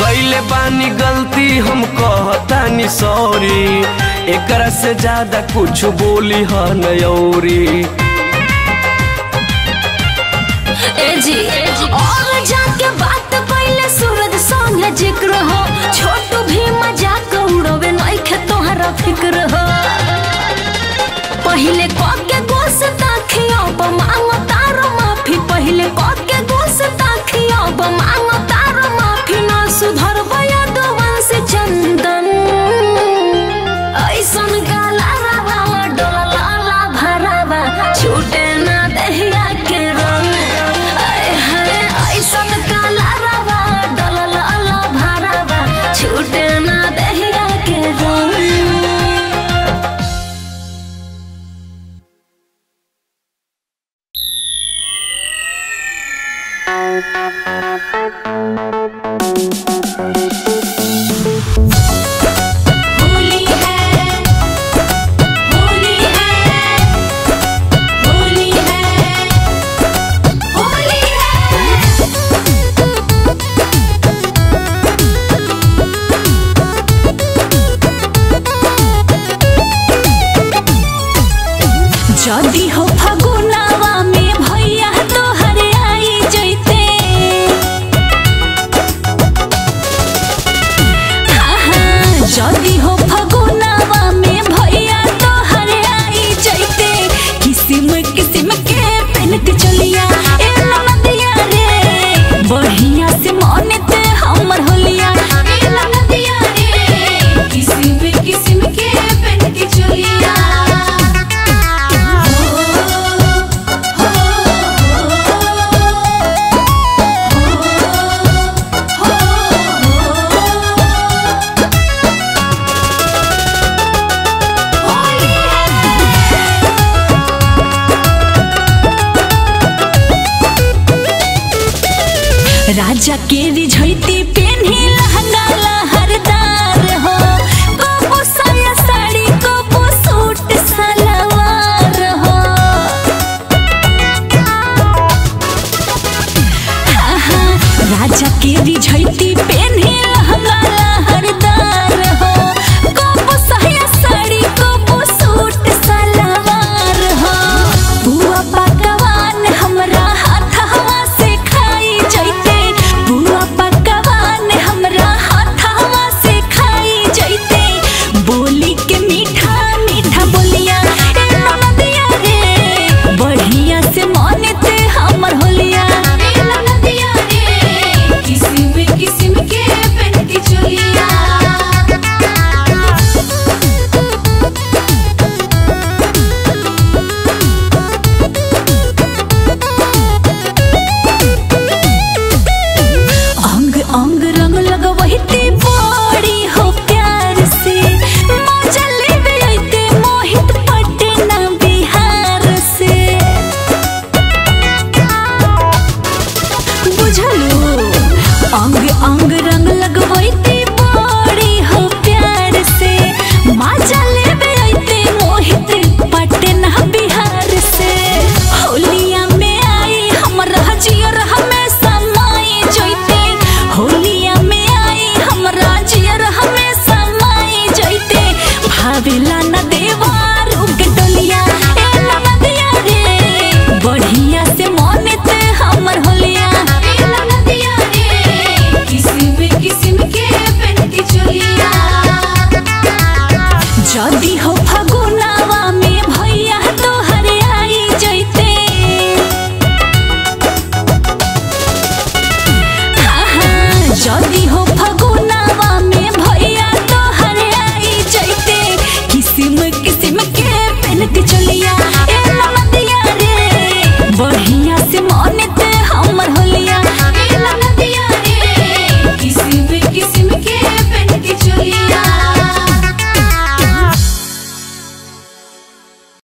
कैले बानी गलती हम कहतानी सॉरी, एकरा से ज्यादा कुछ बोली है नयौरी। और जाके बात पहले सूरज संगे जिक्र हो, छोटू भी मजाक उड़ावे नइखे तोहरा फिक्र हो। पहले कोके गोस ताखिया ब मांगो तारो माफी, पहले कोके गोस ताखिया ब मांगो तारो माफी, न सुधरबे दोवन से चंदन। ऐसन गाला रवा डोला लाला भरावा, छूटे ना दहिया के रंग। ऐसन गाला रवा डोला लाला भरावा, छूटे ना दहिया के रंग। राजा के रिझती पेन्ही लहंगा लहरदार हो, को साया साड़ी को सूट सलवार हो। राजा के रिझती पेन्ही लहंगा लहरदार हो, को साया साड़ी को सूट सलवार हो। बुआ पकवान हमरा हाथवा से खाई जैते, किस्म किस्म के पहन के चलिया।